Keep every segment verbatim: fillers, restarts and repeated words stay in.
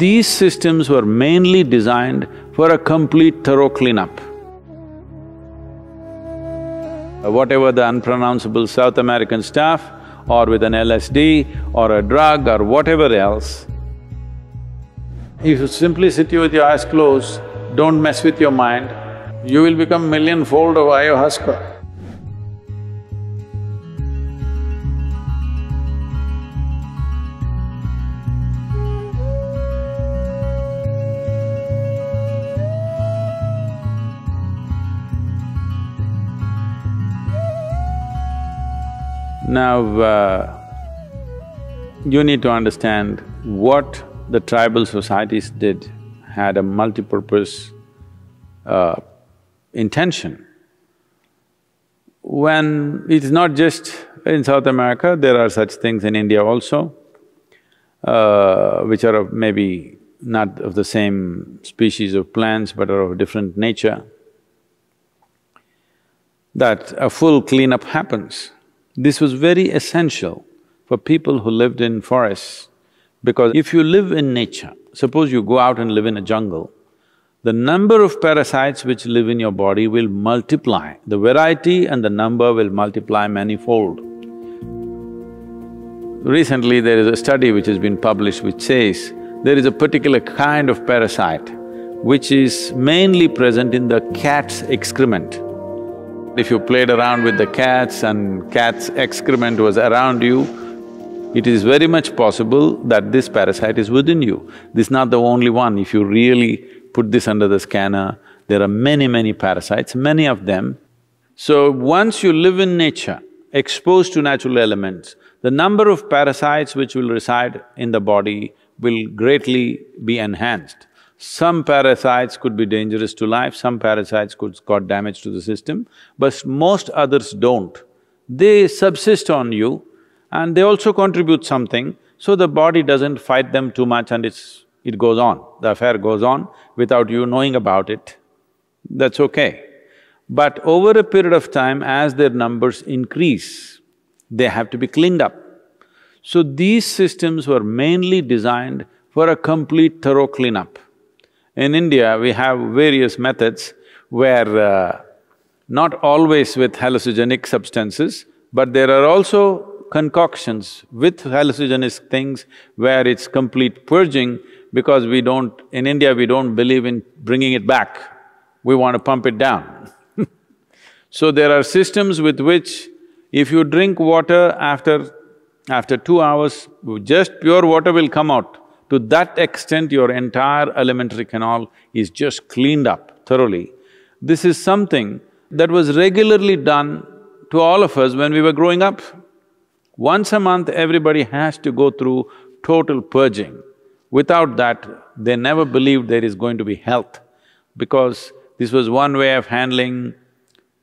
These systems were mainly designed for a complete thorough cleanup. Whatever the unpronounceable South American stuff, or with an L S D or a drug or whatever else, if you simply sit here with your eyes closed, don't mess with your mind, you will become millionfold of ayahuasca. Now, uh, you need to understand what the tribal societies did had a multi-purpose uh, intention. When… it's not just in South America, there are such things in India also, uh, which are of maybe not of the same species of plants but are of different nature, that a full cleanup happens. This was very essential for people who lived in forests, because if you live in nature, suppose you go out and live in a jungle, the number of parasites which live in your body will multiply. The variety and the number will multiply manifold. Recently, there is a study which has been published which says there is a particular kind of parasite which is mainly present in the cat's excrement. If you played around with the cats and cat's excrement was around you, it is very much possible that this parasite is within you. This is not the only one. If you really put this under the scanner, there are many, many parasites, many of them. So once you live in nature, exposed to natural elements, the number of parasites which will reside in the body will greatly be enhanced. Some parasites could be dangerous to life, some parasites could cause damage to the system, but most others don't. They subsist on you and they also contribute something, so the body doesn't fight them too much and it's… it goes on. The affair goes on without you knowing about it. That's okay. But over a period of time, as their numbers increase, they have to be cleaned up. So these systems were mainly designed for a complete thorough cleanup. In India, we have various methods where uh, not always with hallucinogenic substances, but there are also concoctions with hallucinogenic things where it's complete purging, because we don't… in India, we don't believe in bringing it back. We want to pump it down. So there are systems with which if you drink water after… after two hours, just pure water will come out. To that extent, your entire alimentary canal is just cleaned up thoroughly. This is something that was regularly done to all of us when we were growing up. Once a month, everybody has to go through total purging. Without that, they never believed there is going to be health, because this was one way of handling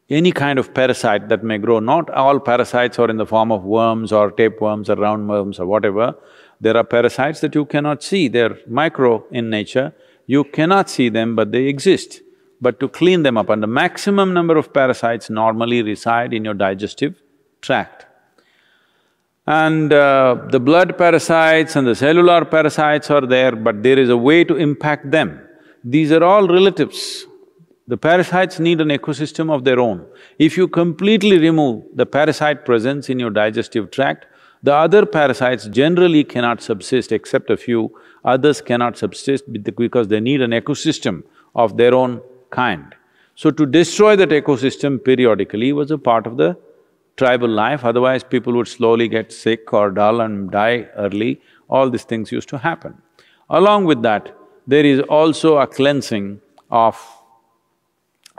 any kind of parasite that may grow. Not all parasites are in the form of worms or tapeworms or roundworms or whatever. There are parasites that you cannot see, they're micro in nature, you cannot see them but they exist. But to clean them up, and the maximum number of parasites normally reside in your digestive tract. And uh, the blood parasites and the cellular parasites are there, but there is a way to impact them. These are all relatives. The parasites need an ecosystem of their own. If you completely remove the parasite presence in your digestive tract, the other parasites generally cannot subsist, except a few. Others cannot subsist because they need an ecosystem of their own kind. So to destroy that ecosystem periodically was a part of the tribal life, otherwise people would slowly get sick or dull and die early. All these things used to happen. Along with that, there is also a cleansing of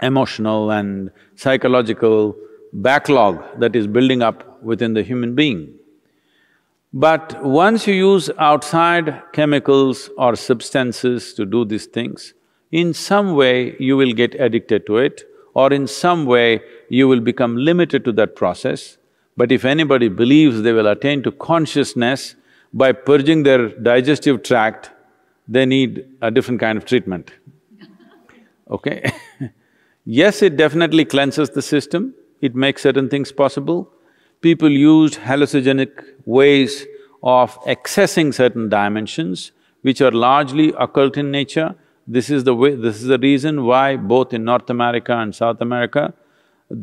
emotional and psychological backlog that is building up within the human being. But once you use outside chemicals or substances to do these things, in some way you will get addicted to it, or in some way you will become limited to that process. But if anybody believes they will attain to consciousness by purging their digestive tract, they need a different kind of treatment, okay? Yes, it definitely cleanses the system, it makes certain things possible. People used hallucinogenic ways of accessing certain dimensions which are largely occult in nature. This is the way… this is the reason why both in North America and South America,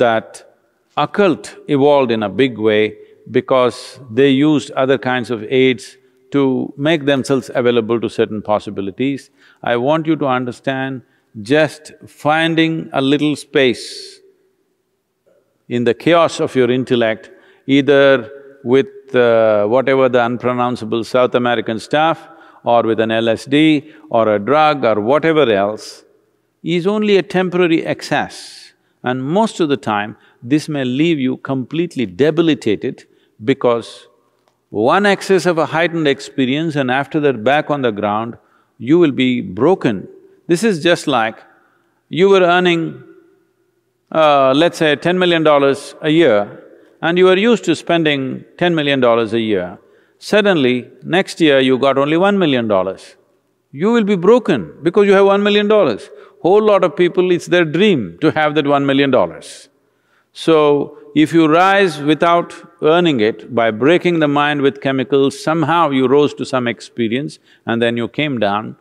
that occult evolved in a big way, because they used other kinds of aids to make themselves available to certain possibilities. I want you to understand, just finding a little space in the chaos of your intellect, either with uh, whatever the unpronounceable South American stuff, or with an L S D or a drug or whatever else, is only a temporary excess. And most of the time, this may leave you completely debilitated, because one excess of a heightened experience, and after that back on the ground, you will be broken. This is just like you were earning, uh, let's say, ten million dollars a year, and you were used to spending ten million dollars a year. Suddenly, next year you got only one million dollars. You will be broken because you have one million dollars. Whole lot of people, it's their dream to have that one million dollars. So, if you rise without earning it, by breaking the mind with chemicals, somehow you rose to some experience and then you came down,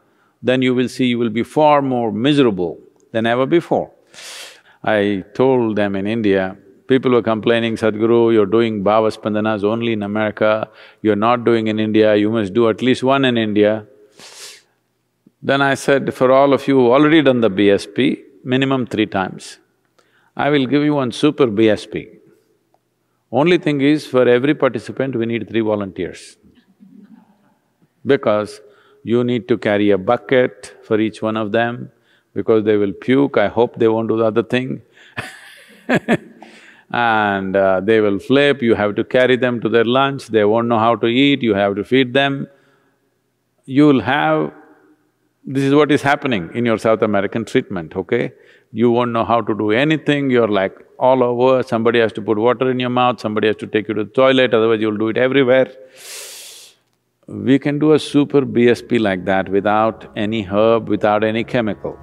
then you will see you will be far more miserable than ever before. I told them in India, people were complaining, Sadhguru, you're doing bhava spandanas only in America, you're not doing in India, you must do at least one in India. Then I said, for all of you who've already done the B S P, minimum three times, I will give you one super B S P. Only thing is, for every participant, we need three volunteers because you need to carry a bucket for each one of them, because they will puke, I hope they won't do the other thing and uh, they will flip, you have to carry them to their lunch, they won't know how to eat, you have to feed them. You'll have… this is what is happening in your South American treatment, okay? You won't know how to do anything, you're like all over, somebody has to put water in your mouth, somebody has to take you to the toilet, otherwise you'll do it everywhere. We can do a super B S P like that without any herb, without any chemical.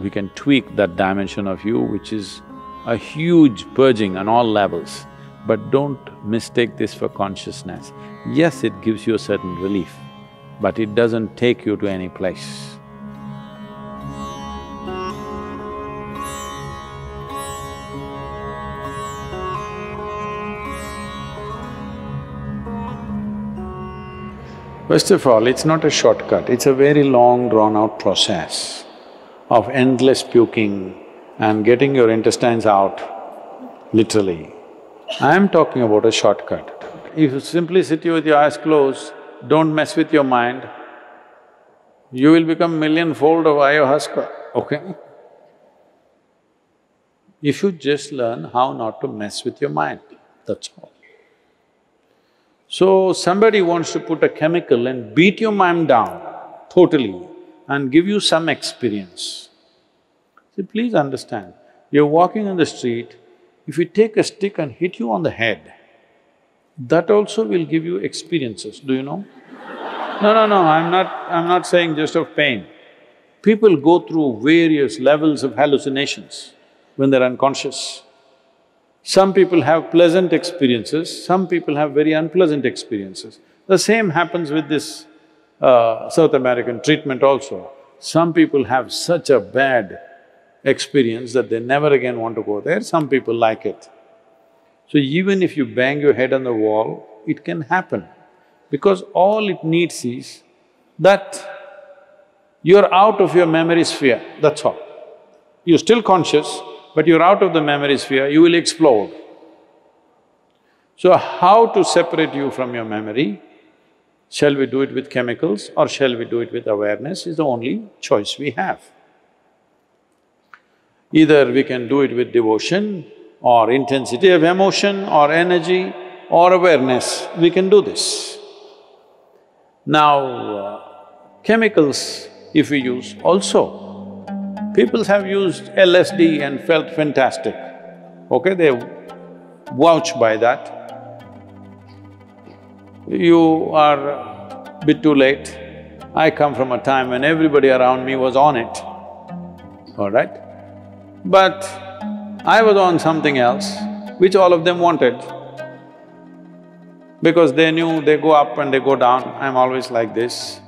We can tweak that dimension of you, which is a huge purging on all levels. But don't mistake this for consciousness. Yes, it gives you a certain relief, but it doesn't take you to any place. First of all, it's not a shortcut, it's a very long drawn-out process of endless puking and getting your intestines out, literally. I'm talking about a shortcut. If you simply sit here with your eyes closed, don't mess with your mind, you will become million-fold of ayahuasca, okay? If you just learn how not to mess with your mind, that's all. So, somebody wants to put a chemical and beat your mind down totally and give you some experience. See, please understand, you're walking on the street, if you take a stick and hit you on the head, that also will give you experiences, do you know? No, no, no, I'm not… I'm not saying just of pain. People go through various levels of hallucinations when they're unconscious. Some people have pleasant experiences, some people have very unpleasant experiences. The same happens with this uh, South American treatment also. Some people have such a bad experience that they never again want to go there, some people like it. So even if you bang your head on the wall, it can happen, because all it needs is that you're out of your memory sphere, that's all. You're still conscious, but you're out of the memory sphere, you will explode. So how to separate you from your memory? Shall we do it with chemicals or shall we do it with awareness is the only choice we have. Either we can do it with devotion or intensity of emotion or energy or awareness, we can do this. Now, uh, chemicals if we use also, people have used L S D and felt fantastic, okay? They vouch by that. You are a bit too late. I come from a time when everybody around me was on it, all right? But I was on something else, which all of them wanted, because they knew they go up and they go down, I'm always like this.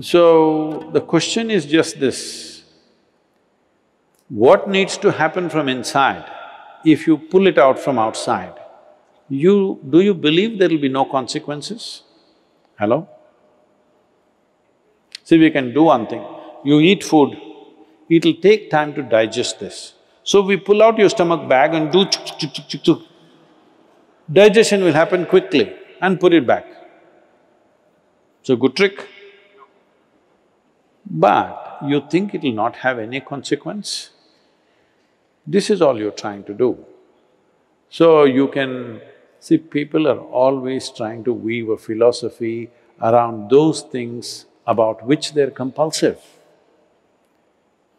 So, the question is just this, what needs to happen from inside if you pull it out from outside? You… do you believe there will be no consequences? Hello? See, we can do one thing, you eat food, it'll take time to digest this. So, we pull out your stomach bag and do chuk chuk chuk chuk chuk, digestion will happen quickly and put it back. It's a good trick. But you think it'll not have any consequence? This is all you're trying to do. So you can… see, people are always trying to weave a philosophy around those things about which they're compulsive.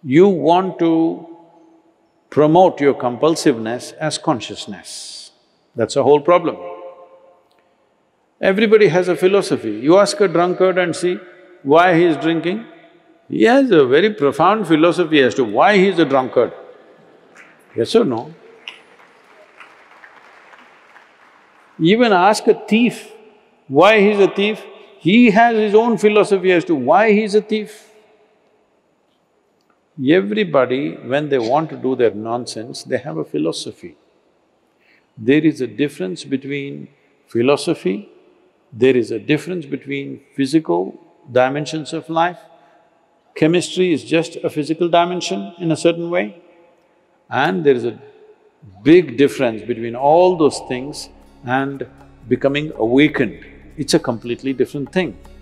You want to promote your compulsiveness as consciousness. That's a whole problem. Everybody has a philosophy. You ask a drunkard and see why he is drinking, he has a very profound philosophy as to why he is a drunkard. Yes or no? Even ask a thief why he is a thief, he has his own philosophy as to why he is a thief. Everybody, when they want to do their nonsense, they have a philosophy. There is a difference between philosophy, there is a difference between physical dimensions of life. Chemistry is just a physical dimension in a certain way, and there is a big difference between all those things and becoming awakened. It's a completely different thing.